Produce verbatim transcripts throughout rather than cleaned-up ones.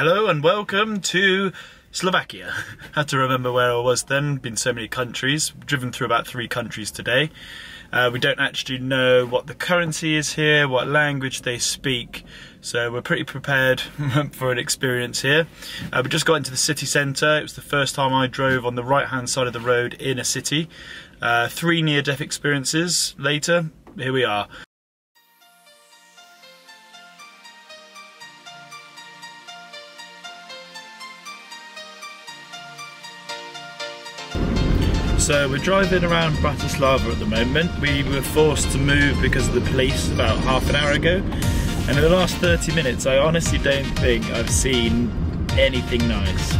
Hello and welcome to Slovakia. Had to remember where I was then, been so many countries, driven through about three countries today. Uh, we don't actually know what the currency is here, what language they speak, so we're pretty prepared for an experience here. Uh, we just got into the city centre. It was the first time I drove on the right hand side of the road in a city. Uh, three near-death experiences later, here we are. So we're driving around Bratislava at the moment. We were forced to move because of the police about half an hour ago. And in the last thirty minutes, I honestly don't think I've seen anything nice.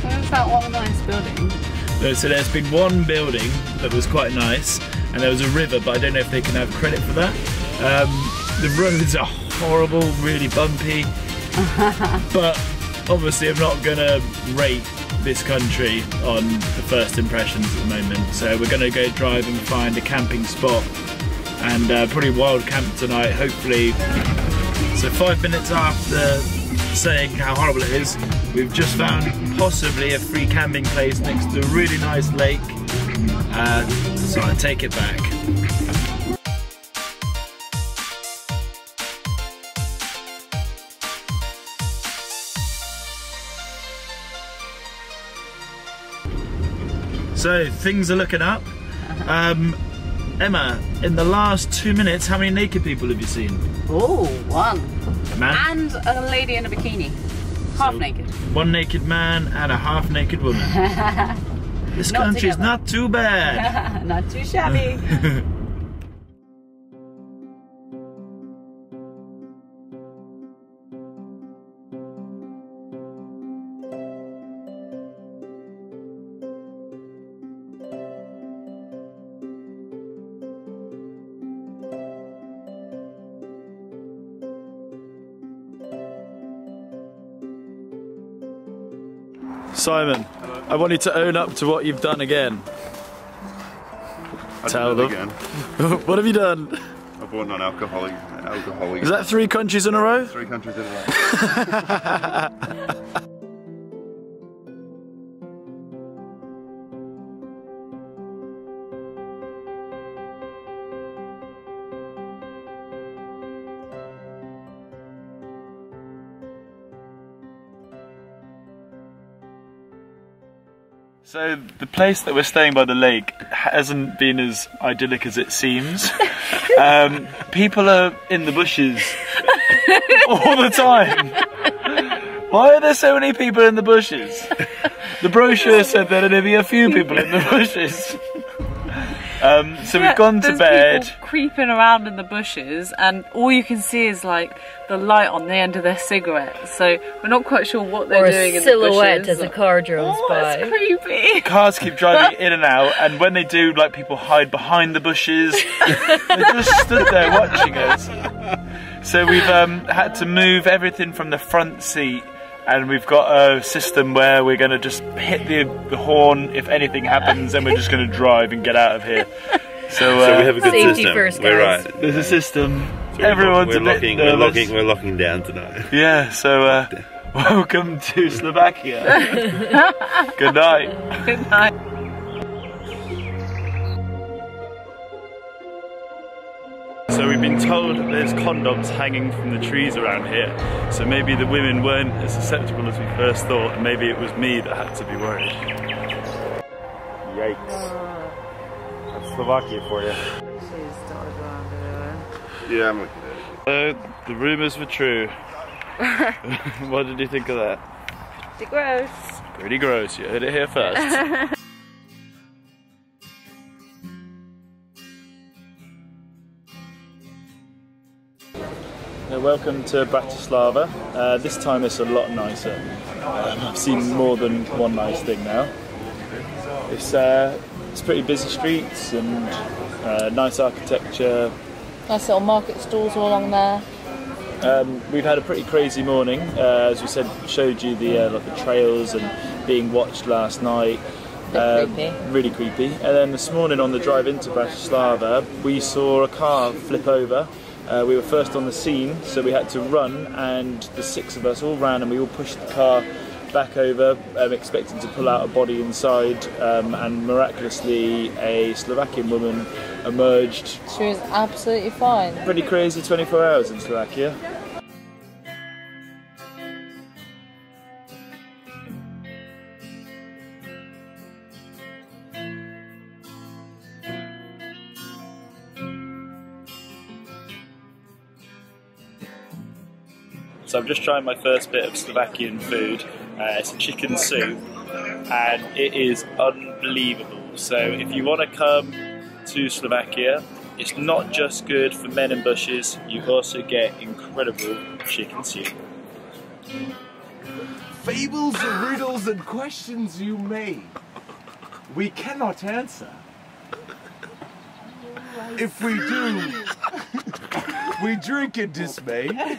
Where's that one nice building? So there's been one building that was quite nice, and there was a river, but I don't know if they can have credit for that. Um, the roads are horrible, really bumpy. But obviously I'm not gonna rate this country on the first impressions at the moment, so we're going to go drive and find a camping spot and uh, probably wild camp tonight, hopefully. So five minutes after saying how horrible it is, we've just found possibly a free camping place next to a really nice lake, uh, so I take it back. So things are looking up. Um, Emma, in the last two minutes, how many naked people have you seen? Oh, one. A man? And a lady in a bikini. Half so, naked. One naked man and a half naked woman. This not country's together. Not too bad. Not too shabby. Simon, hello. I want you to own up to what you've done again. I Tell them. Again. What have you done? I bought non-alcoholic. Alcoholic. Is that three countries in a row? Three countries in a row. So the place that we're staying by the lake hasn't been as idyllic as it seems. Um, people are in the bushes all the time. Why are there so many people in the bushes? The brochure said there would be a few people in the bushes. Um, so yeah, we've gone to bed. People creeping around in the bushes, and all you can see is like the light on the end of their cigarette. So we're not quite sure what they're or doing in the bushes. Or silhouette as a car drives oh, by. That's creepy. Cars keep driving in and out, and when they do, like people hide behind the bushes. They just stood there watching us. So we've um, had to move everything from the front seat. And we've got a system where we're going to just hit the, the horn if anything happens, and we're just going to drive and get out of here. So, uh, so we have a good safety system. First, we're right. There's a system. So Everyone's we're locking, a bit we're locking, we're locking down tonight. Yeah, so uh, welcome to Slovakia. Good night. Good night. So we've been told that there's condoms hanging from the trees around here. So maybe the women weren't as susceptible as we first thought, and maybe it was me that had to be worried. Yikes. That's Slovakia for you. Yeah, I'm looking at it. So, the rumours were true. What did you think of that? Pretty gross. Pretty gross, you heard it here first. Welcome to Bratislava. Uh, this time it's a lot nicer. Um, I've seen more than one nice thing now. It's uh, it's pretty busy streets and uh, nice architecture. Nice little market stalls all along there. Um, we've had a pretty crazy morning. Uh, as we said, showed you the uh, like the trails and being watched last night. Um, creepy. Really creepy. And then this morning on the drive into Bratislava, we saw a car flip over. Uh, we were first on the scene, so we had to run, and the six of us all ran and we all pushed the car back over, um, expecting to pull out a body inside, um, and miraculously a Slovakian woman emerged. She was absolutely fine. Pretty crazy twenty-four hours in Slovakia. So I'm just trying my first bit of Slovakian food. Uh, it's a chicken soup, and it is unbelievable. So if you want to come to Slovakia, it's not just good for men in bushes, you also get incredible chicken soup. Fables, riddles and questions you made, we cannot answer. If we do, we drink in dismay.